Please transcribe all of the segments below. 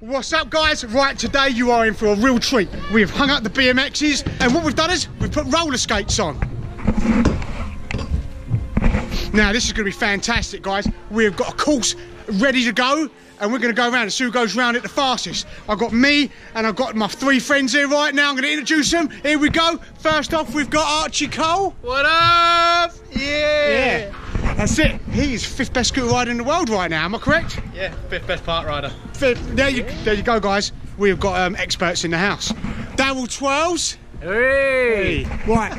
What's up, guys? Right, today you are in for a real treat. We've hung up the BMXs and what we've done is we've put roller skates on. Now this is going to be fantastic, guys. We've got a course ready to go and we're going to go around and see who goes round it the fastest. I've got me and I've got my three friends here right now. I'm going to introduce them. Here we go. First off, we've got Archie Cole. What up? Yeah! That's it. He's fifth best scooter rider in the world right now, am I correct? Yeah, fifth best park rider. There you go, guys. We've got experts in the house. Daryl Twirls. Hey! Right.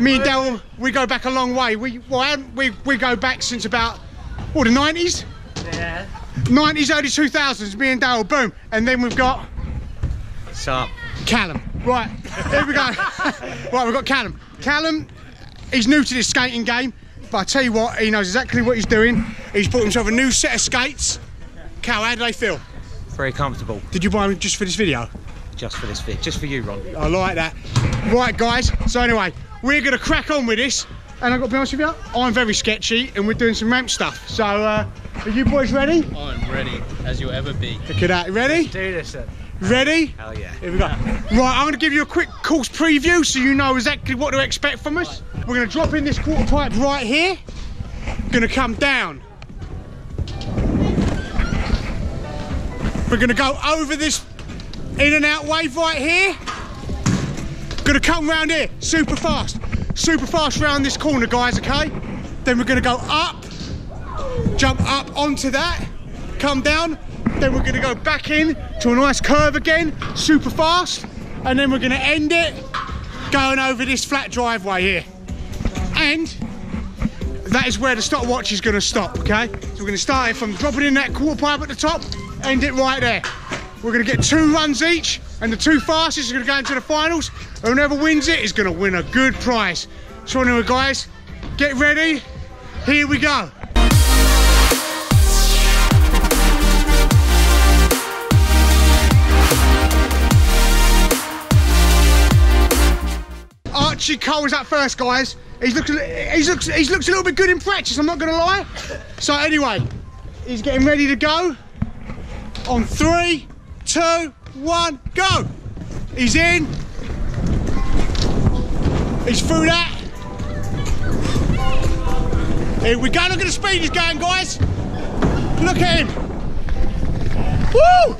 Me and Daryl, we go back a long way. We go back since about, what, the 90s? Yeah. 90s, early 2000s, me and Daryl, boom. And then we've got... What's up? Callum. Right, here we go. Right, we've got Callum. Callum, he's new to this skating game. But I tell you what, he knows exactly what he's doing. He's bought himself a new set of skates. Cal, how do they feel? Very comfortable. Did you buy them just for this video? Just for this video, just for you, Ron. I like that. Right, guys, so anyway, we're gonna crack on with this. And I've got to be honest with you, I'm very sketchy and we're doing some ramp stuff. So, are you boys ready? I'm ready, as you'll ever be. Look at that, ready? Let's do this then. Ready? Hell yeah. Here we go. Right, I'm gonna give you a quick course preview so you know exactly what to expect from us. We're gonna drop in this quarter pipe right here. Gonna come down. We're gonna go over this in and out wave right here. Gonna come round here, super fast round this corner, guys, okay? Then we're gonna go up, jump up onto that, come down, then we're gonna go back in to a nice curve again, super fast, and then we're gonna end it going over this flat driveway here. And that is where the stopwatch is going to stop, okay? So we're going to start it from dropping in that quarter pipe at the top, end it right there. We're going to get 2 runs each, and the 2 fastest are going to go into the finals, and whoever wins it is going to win a good prize. So anyway, guys, get ready. Here we go. Archie Cole is up first, guys. He's looked a little bit good in practice, I'm not going to lie. So anyway, he's getting ready to go. On 3, 2, 1, go. He's in. He's through that. Here we go. Look at the speed he's going, guys. Look at him. Woo!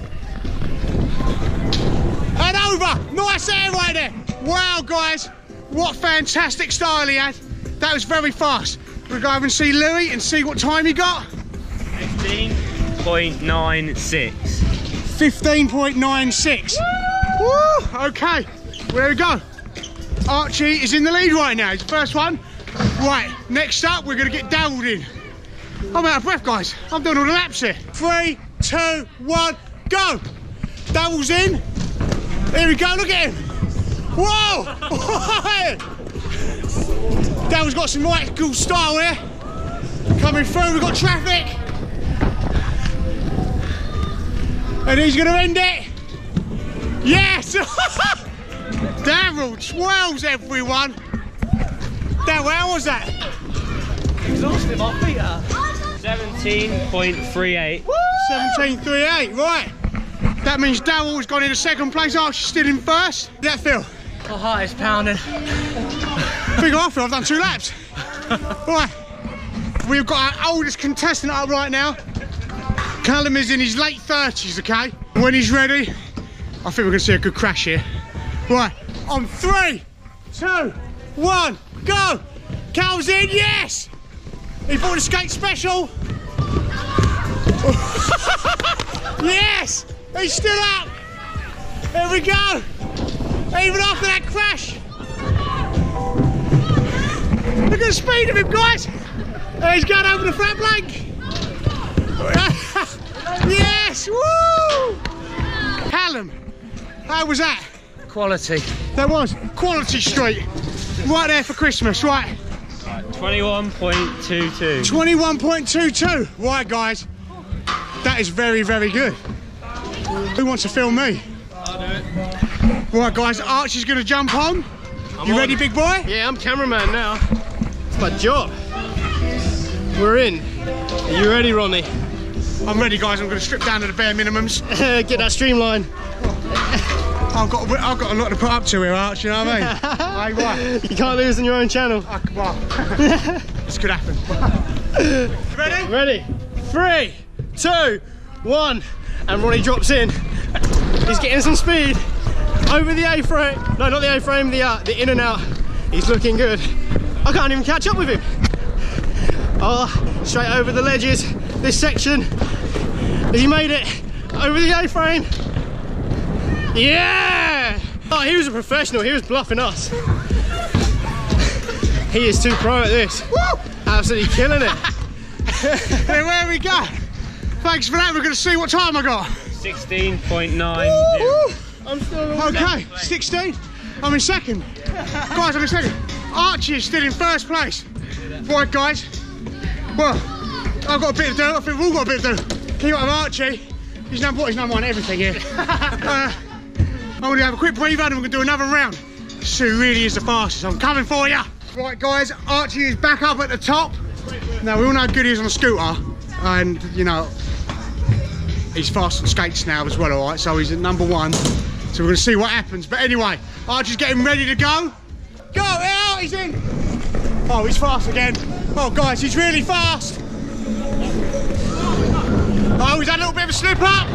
And over. Nice air right there. Wow, guys. What fantastic style he had. That was very fast. We'll go over and see Louis and see what time he got. 15.96. 15.96. Woo! Okay, there we go. Archie is in the lead right now. He's the first one. Right, next up, we're going to get Daryl in. I'm out of breath, guys. I'm doing all the laps here. 3, 2, 1, go. Daryl's in. Here we go, look at him. Whoa! Daryl's got some right cool style here. Coming through, we've got traffic. And he's gonna end it. Yes! Daryl Twirls, everyone. Daryl, how was that? Exhausted, my feet are. 17.38. 17.38, right. That means Daryl's gone into second place, Archie's still in first. How'd that feel? My heart is pounding. Big off, I've done 2 laps. Right, we've got our oldest contestant up right now. Callum is in his late 30s, okay? When he's ready, I think we're gonna see a good crash here. Right, on 3, 2, 1, go! Cal's in, yes! He bought a skate special. Yes! He's still up! Here we go! Even after that crash! Look at the speed of him, guys! He's going over the flat blank! Yes! Woo! Callum, how was that? Quality. That was Quality Street. Right there for Christmas, right? Right, 21.22. 21.22. Right, guys. That is very, very good. Who wants to film me? I'll do it. Right, guys, Archie's going to jump on. You ready, big boy? Yeah, I'm cameraman now. It's my job. We're in. Are you ready, Ronnie? I'm ready, guys. I'm going to strip down to the bare minimums. Get that streamline. I've got a lot to put up to here, Arch, you know what I mean? Right. You can't lose on your own channel. Well, this could happen. Ready? Ready. 3, 2, 1. And Ronnie drops in. He's getting some speed. Over the A-frame. No, not the A-frame, the in and out. He's looking good. I can't even catch up with him. Oh, straight over the ledges. This section. Has he made it? Over the A-frame. Yeah! Oh, he was a professional. He was bluffing us. He is too pro at this. Woo! Absolutely killing it. Hey, where we go? Thanks for that. We're going to see what time I got. 16.9. I'm still in okay, 16. I'm in second. Guys, I'm in second. Archie is still in first place. Right, guys. Well, I've got a bit to do. I think we've all got a bit to do. Keep up with Archie. He's number one. He's number one at everything here. I'm going to have a quick breather and we're going to do another round. Sue really is the fastest. I'm coming for you. Right, guys. Archie is back up at the top. Now, we all know how good he is on a scooter. And, you know, he's fast on skates now as well, all right? So he's at number one. So we're going to see what happens. But anyway, Archie's getting ready to go. Go out, he's in. Oh, he's fast again. Oh, guys, he's really fast. Oh, he's had a little bit of a slip up.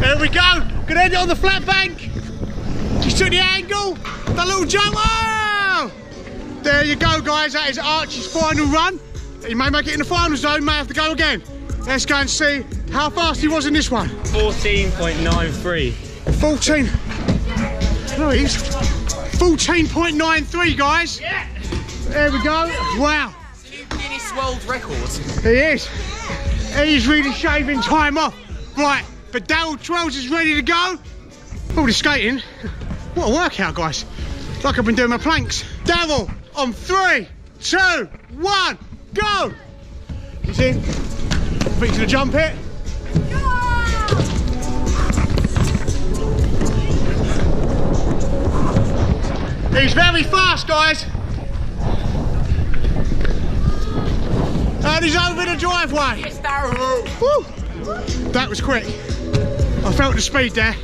There we go. Going to end it on the flat bank. He's took the angle. The little jump. Oh! There you go, guys. That is Archie's final run. He may make it in the final zone, may have to go again. Let's go and see how fast he was in this one. 14.93. 14. No, he's 14.93, guys. Yeah. There we go. Wow. It's a new Guinness World Record. He is. He's really shaving time off. Right, but Daryl Twirls is ready to go. All the skating. What a workout, guys. Like I've been doing my planks. Daryl on 3, 2, 1. Go! He's in. Beat to the jump hit. He's very fast, guys. And he's over the driveway. Yes, Daryl. Woo. That was quick. I felt the speed there.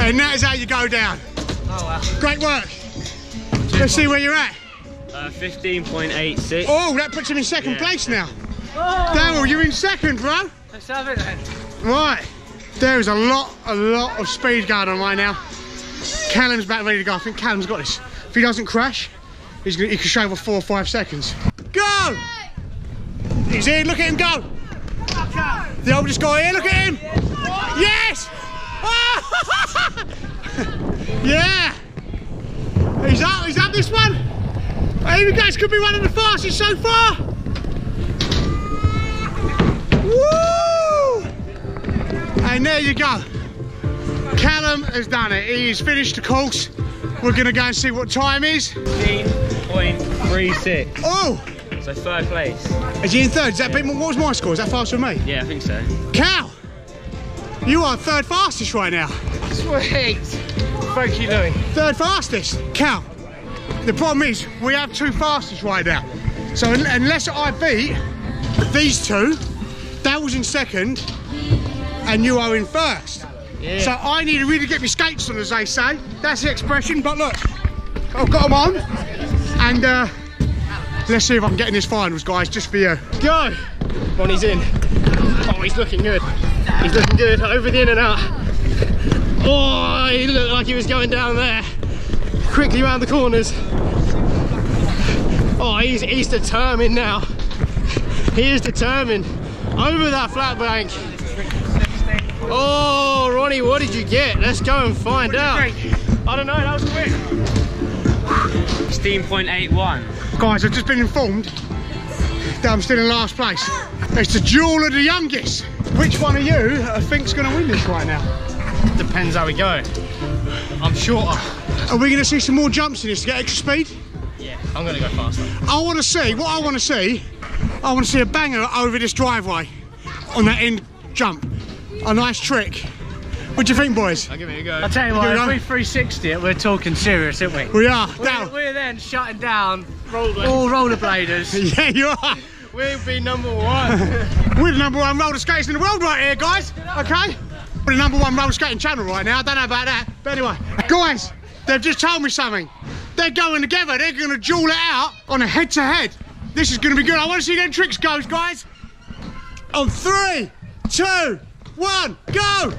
And that is how you go down. Oh, wow. Great work. Let's see where you're at. 15.86. Oh, that puts him in second place now. Oh. Daryl, you're in second, bro. Let's have it then. Right. There is a lot of speed going on right now. Callum's about ready to go. I think Callum's got this. If he doesn't crash, he can shave off 4 or 5 seconds. Go! He's in, look at him go. The oldest guy here, look at him. Yes! Oh. Yeah! He's up this one. Hey, you guys could be running the fastest so far! Woo! And there you go. Callum has done it. He's finished the course. We're going to go and see what time is. 15.36. Oh! So third place. Is he in third? Is that bit more, what was my score? Is that faster than me? Yeah, I think so. Cal! You are third fastest right now. Sweet! Thank you, Louis. Third fastest. Cal. The problem is, we have two fastest right now. So unless I beat these two, that was in second, and you are in first. Yeah. So I need to really get my skates on, as they say. That's the expression, but look, I've got them on. And let's see if I can get in this finals, guys, just for you. Go! Ronnie's in. Oh, he's looking good. He's looking good, over the in and out. Oh, he looked like he was going down there. Quickly round the corners. Oh, he's determined now. He is determined. Over that flat bank. Oh, Ronnie, what did you get? Let's go and find out. I don't know, that was quick. 16.81. Guys, I've just been informed that I'm still in last place. It's the duel of the youngest. Which one of you I think's going to win this right now? Depends how we go. I'm shorter. Are we going to see some more jumps in this to get extra speed? Yeah, I'm going to go faster. I want to see a banger over this driveway on that end jump. A nice trick. What do you think, boys? I'll give it a go. I'll tell you what, if we 360 it, we're talking serious, aren't we? We are. We're then shutting down all rollerbladers. Yeah, you are. We'll be number one. We're the number one roller skaters in the world right here, guys. Okay? We're the number one roller skating channel right now. I don't know about that. But anyway, guys, they've just told me something. They're going together. They're going to duel it out on a head-to-head. This is going to be good. I want to see them tricks go, guys. On 3, 2, 1, go!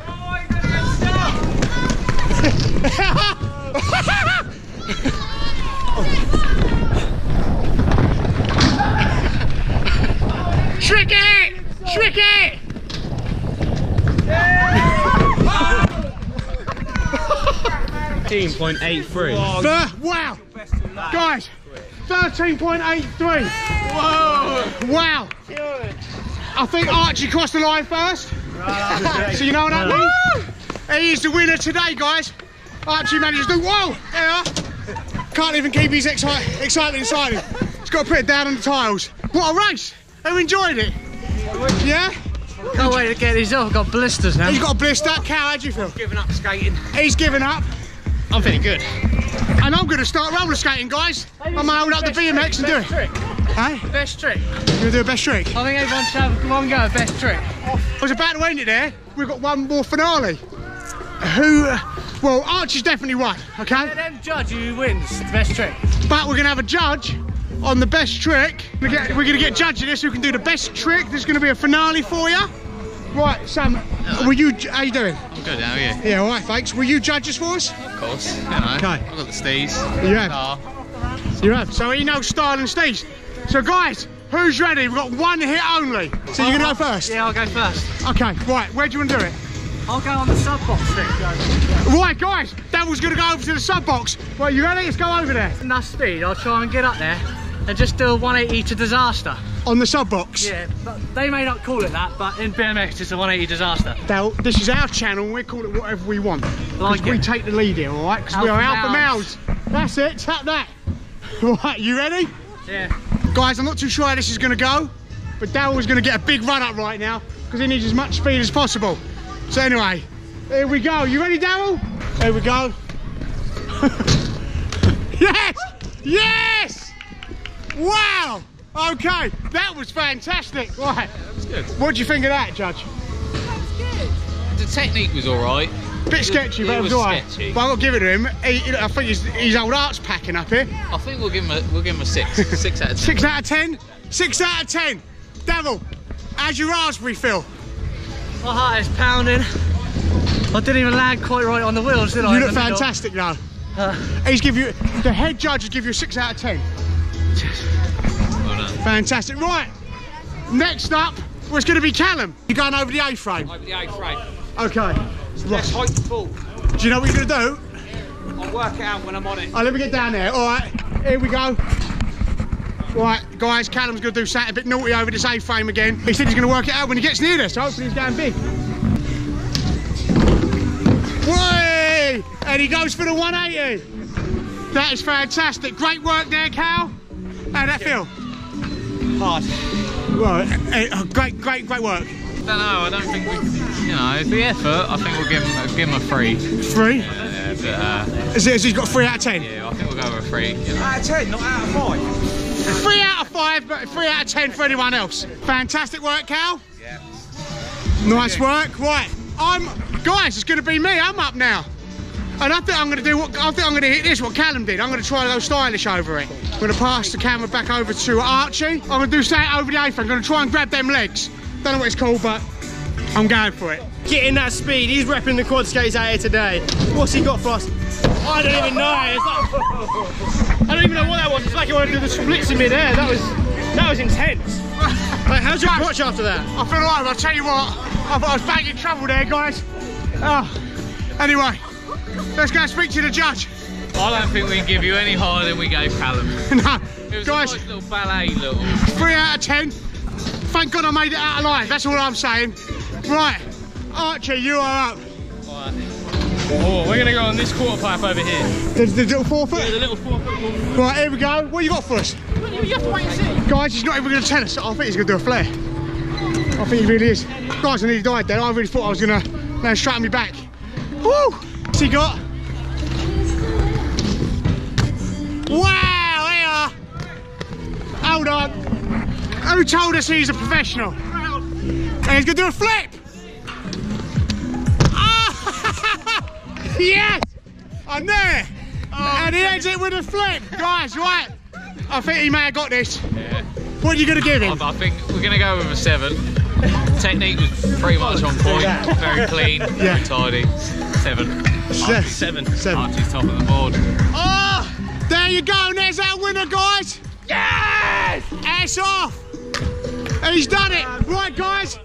Trick it! Trick it! Yeah. 13.83. Oh, wow! Guys, 13.83. Whoa! Wow! I think Archie crossed the line first. So you know what that means? He is the winner today, guys. Archie manages to... Whoa! There. Can't even keep his excitement inside him. He's got to put it down on the tiles. What a race! Who enjoyed it? Yeah? Can't wait to get these off. I've got blisters now. He's got a blister. Cal, how do you feel? He's given up skating. He's given up. I'm feeling good. And I'm going to start roller skating, guys. I'm going to hold up the BMX and do it. Trick. Hey? Best trick. You're going to do a best trick? I think everyone should have one go at best trick. I was about to end it there. We've got one more finale. Who... well, Archie's definitely won, okay? Let them judge who wins the best trick. But we're going to have a judge on the best trick. We're going to get judged of this, who can do the best trick. There's going to be a finale for you. Right, Sam, how you doing? I'm good, how are you? Yeah, all right, thanks. Will you judge us for us? Of course, you know. Okay. I've got the steez. You have? You have. So he knows style and steez. So guys, who's ready? We've got one hit only. So you're going to go first? Yeah, I'll go first. Okay, right, where do you want to do it? I'll go on the sub box thing. Right, guys, Devil's going to go over to the sub box. Right, you ready? Let's go over there. Enough speed, I'll try and get up there and just do a 180 to disaster. On the sub box? Yeah, but they may not call it that, but in BMX it's a 180 disaster. Now, this is our channel, we call it whatever we want. Like it. We take the lead here, alright? Because we are alpha males. That's it, tap that. Alright, you ready? Yeah. Guys, I'm not too sure how this is going to go, but Daryl's going to get a big run up right now, because he needs as much speed as possible. So anyway, here we go. You ready, Daryl? Here we go. Yes! Yes! Wow! Okay, that was fantastic. Right. Yeah, that was good. What do you think of that, Judge? That was good. The technique was all right. Bit sketchy, but it was all right. Sketchy. But I'll give it to him. I think his old art's packing up here. I think we'll give him a 6 out of 10. 6 out of 10. 6 out of 10. Devil, how's your raspberry feel? My heart is pounding. I didn't even land quite right on the wheels, did I? You look fantastic though. The head judge will give you a 6 out of 10. Fantastic. Right, next up was going to be Callum. You're going over the A-frame? Over the A-frame. Okay. Yes, height full. Do you know what you're going to do? I'll work it out when I'm on it. Oh, let me get down there. All right, here we go. Right, guys, Callum's going to do something a bit naughty over this A-frame again. He said he's going to work it out when he gets near this, so hopefully he's going big. Whee! And he goes for the 180. That is fantastic. Great work there, Cal. How'd that feel? Hard. Well, great work. I don't know, I don't think we, you know, the effort, I think we'll give him a 3. 3? Yeah, but... so he's got 3 out of 10? Yeah, I think we'll go with a 3. You know. Out of 10, not out of 5. 3 out of 5, but 3 out of 10 for anyone else. Fantastic work, Cal. Yeah. Nice work. Right, guys, it's going to be me, I'm up now. And I think I'm going to do hit this, what Callum did. I'm going to try to go stylish over it. I'm going to pass the camera back over to Archie. I'm going to do something over the apron. I'm going to try and grab them legs. Don't know what it's called, but I'm going for it. Getting that speed. He's repping the quad skates out here today. What's he got for us? I don't even know. It's like, I don't even know what that was. It's like he wanted to do the splits in mid-air. That was intense. Like, how'd you watch after that? I feel like, I'll tell you what, I thought I was back in trouble there, guys. Oh, anyway. Let's go speak to the judge. I don't think we can give you any higher than we gave Callum. No, it was guys, a nice little ballet. 3 out of 10. Thank God I made it out alive. That's all I'm saying. Right, Archie, you are up. Right. Oh, we're gonna go on this quarter pipe over here. The little 4 foot. Yeah, the little 4 foot. Right, here we go. What you got for us? You have to wait and see. Guys, he's not even gonna tell us. I think he's gonna do a flare. I think he really is. Guys, I nearly died there. I really thought I was gonna land straight on me back. Woo! He got. Wow! There you are. Hold on. Who told us he's a professional? And he's going to do a flip! Oh. Yes! I'm there! Oh, and he ends it with a flip! Guys, right? I think he may have got this. Yeah. What are you going to give him? I think we're going to go with a 7. Technique was pretty much on point. Very clean, very tidy. 7. Archie's 7. Archie's top of the board. Oh! There you go, and there's our winner, guys! Yes! Ass off! He's done it! Right, guys,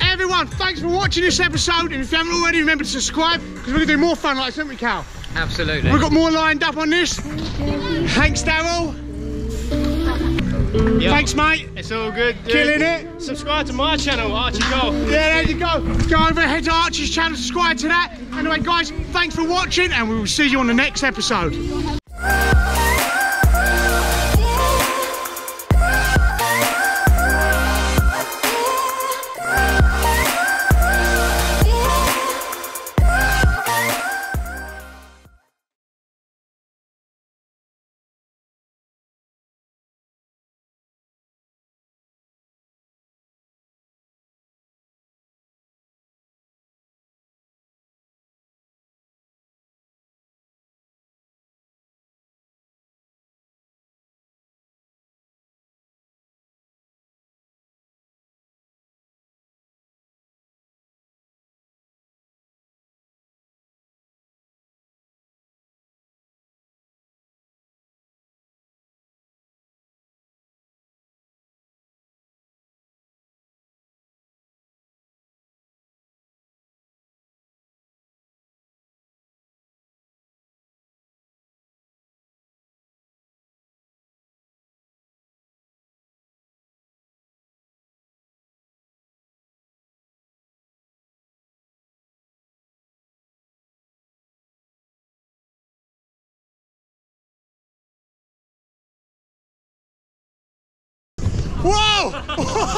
everyone, thanks for watching this episode, and if you haven't already, remember to subscribe, because we're going to do more fun like this, haven't we, Cal? Absolutely. We've got more lined up on this. Thanks, Daryl. Yo, thanks, mate. It's all good, dude. Killing it. Subscribe to my channel, Archie Cole. Yeah, there you go. Go over ahead to Archie's channel, subscribe to that. Anyway, guys, thanks for watching, and we will see you on the next episode. Whoa!